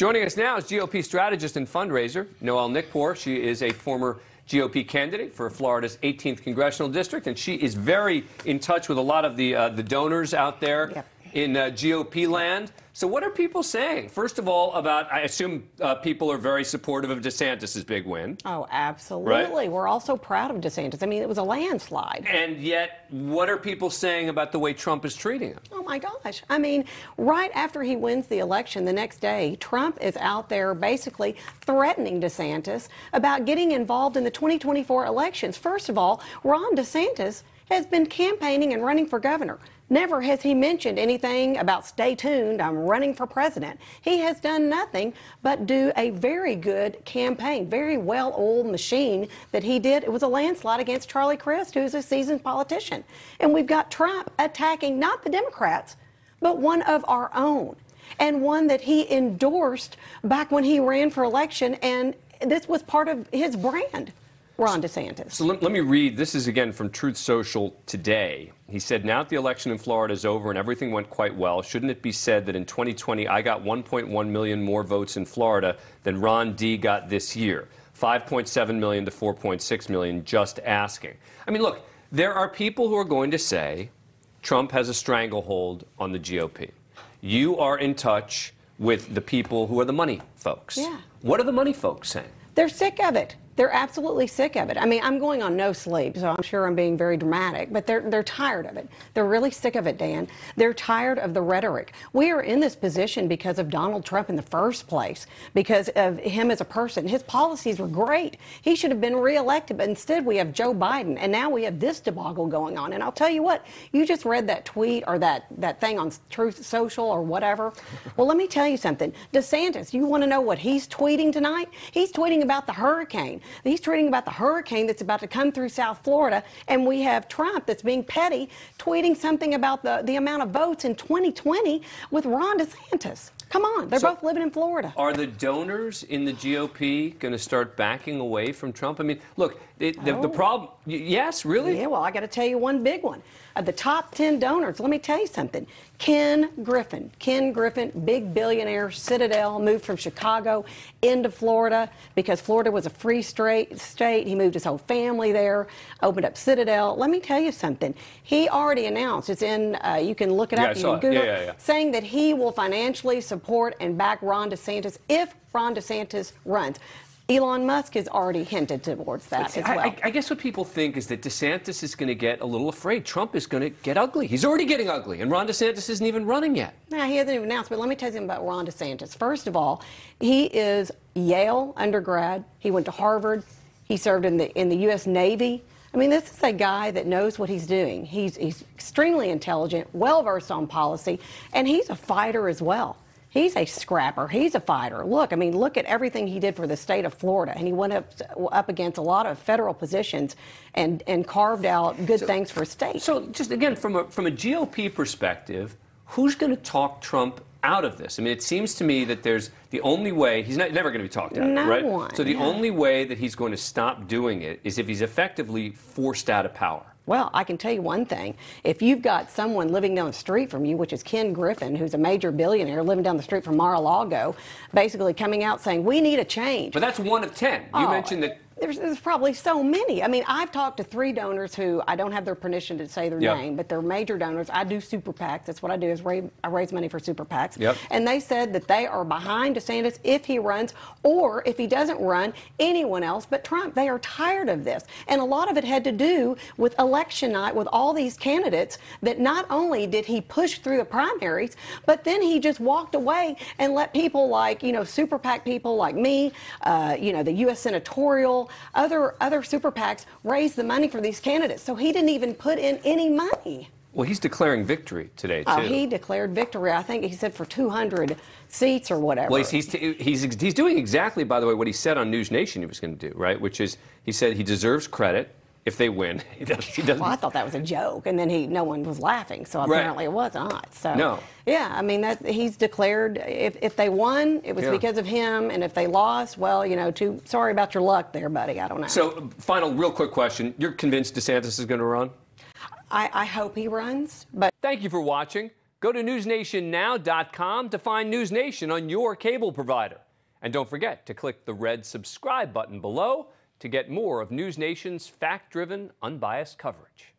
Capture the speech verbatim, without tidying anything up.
Joining us now is G O P strategist and fundraiser, Noelle Nikpour. She is a former G O P candidate for Florida's eighteenth Congressional District, and she is very in touch with a lot of the, uh, the donors out there yep. in uh, G O P land. So what are people saying? First of all, about, I assume uh, people are very supportive of DeSantis's big win. Oh, absolutely. Right? We're also proud of DeSantis. I mean, it was a landslide. And yet, what are people saying about the way Trump is treating him? Oh, my gosh. I mean, right after he wins the election the next day, Trump is out there basically threatening DeSantis about getting involved in the twenty twenty-four elections. First of all, Ron DeSantis has been campaigning and running for governor. Never has he mentioned anything about stay tuned, I'm running for president. He has done nothing but do a very good campaign, very well-oiled machine that he did. It was a landslide against Charlie Crist, who's a seasoned politician. And we've got Trump attacking not the Democrats, but one of our own, and one that he endorsed back when he ran for election, and this was part of his brand. Ron DeSantis. So let, let me read. This is, again, from Truth Social today. He said, now that the election in Florida is over and everything went quite well, shouldn't it be said that in twenty twenty I got one point one million more votes in Florida than Ron D. got this year? five point seven million to four point six million, just asking. I mean, look, there are people who are going to say Trump has a stranglehold on the G O P. You are in touch with the people who are the money folks. Yeah. What are the money folks saying? They're sick of it. They're absolutely sick of it. I mean, I'm going on no sleep, so I'm sure I'm being very dramatic, but they're, they're tired of it. They're really sick of it, Dan. They're tired of the rhetoric. We are in this position because of Donald Trump in the first place, because of him as a person. His policies were great. He should have been reelected, but instead we have Joe Biden, and now we have this debacle going on. And I'll tell you what, you just read that tweet or that, that thing on Truth Social or whatever. Well, let me tell you something. DeSantis, you want to know what he's tweeting tonight? He's tweeting about the hurricane. He's tweeting about the hurricane that's about to come through South Florida, and we have Trump that's being petty, tweeting something about the, the amount of votes in twenty twenty with Ron DeSantis. Come on, they're so both living in Florida. Are the donors in the G O P going to start backing away from Trump? I mean, look, it, oh. the, the problem, yes, really? Yeah, well, I got to tell you one big one. Of the top ten donors, let me tell you something. Ken Griffin, Ken Griffin, big billionaire, Citadel, moved from Chicago into Florida because Florida was a free state. He moved his whole family there, opened up Citadel. Let me tell you something. He already announced, it's in, uh, you can look it yeah, up, you can Google yeah, yeah, yeah. saying that he will financially support support and back Ron DeSantis if Ron DeSantis runs. Elon Musk has already hinted towards that as well. I, I guess what people think is that DeSantis is going to get a little afraid. Trump is going to get ugly. He's already getting ugly, and Ron DeSantis isn't even running yet. No, he hasn't even announced, but let me tell you about Ron DeSantis. First of all, he is Yale undergrad. He went to Harvard. He served in the, in the U S Navy. I mean, this is a guy that knows what he's doing. He's, he's extremely intelligent, well-versed on policy, and he's a fighter as well. He's a scrapper. He's a fighter. Look, I mean, look at everything he did for the state of Florida, and he went up up against a lot of federal positions, and and carved out good so, things for states. So, just again, from a from a G O P perspective, who's going to talk Trump out of this? I mean, it seems to me that there's the only way he's not, never going to be talked out of it, right? No one. So the yeah. only way that he's going to stop doing it is if he's effectively forced out of power. Well, I can tell you one thing. If you've got someone living down the street from you, which is Ken Griffin, who's a major billionaire living down the street from Mar-a-Lago, basically coming out saying, we need a change. But that's one of ten. You oh, mentioned that. There's, there's probably so many. I mean, I've talked to three donors who, I don't have their permission to say their yep. name, but they're major donors. I do super PACs. That's what I do is raise, I raise money for super PACs. Yep. And they said that they are behind DeSantis if he runs, or if he doesn't run, anyone else but Trump. They are tired of this. And a lot of it had to do with election night, with all these candidates that not only did he push through the primaries, but then he just walked away and let people like, you know, super PAC people like me, uh, you know, the U S senatorial, Other other super PACs raise the money for these candidates, so he didn't even put in any money. Well, he's declaring victory today, too. Uh, he declared victory, I think he said, for two hundred seats or whatever. Well, he's, he's, he's, he's doing exactly, by the way, what he said on NewsNation he was going to do, right? Which is, he said he deserves credit if they win. He does, he doesn't. Well, I thought that was a joke, and then he, no one was laughing, so apparently right. it was not. So, no. Yeah, I mean, that, he's declared if, if they won, it was yeah. because of him, and if they lost, well, you know, too sorry about your luck there, buddy. I don't know. So, final real quick question. You're convinced DeSantis is going to run? I, I hope he runs, but... Thank you for watching. Go to news nation now dot com to find NewsNation on your cable provider. And don't forget to click the red subscribe button below to get more of NewsNation's fact-driven, unbiased coverage.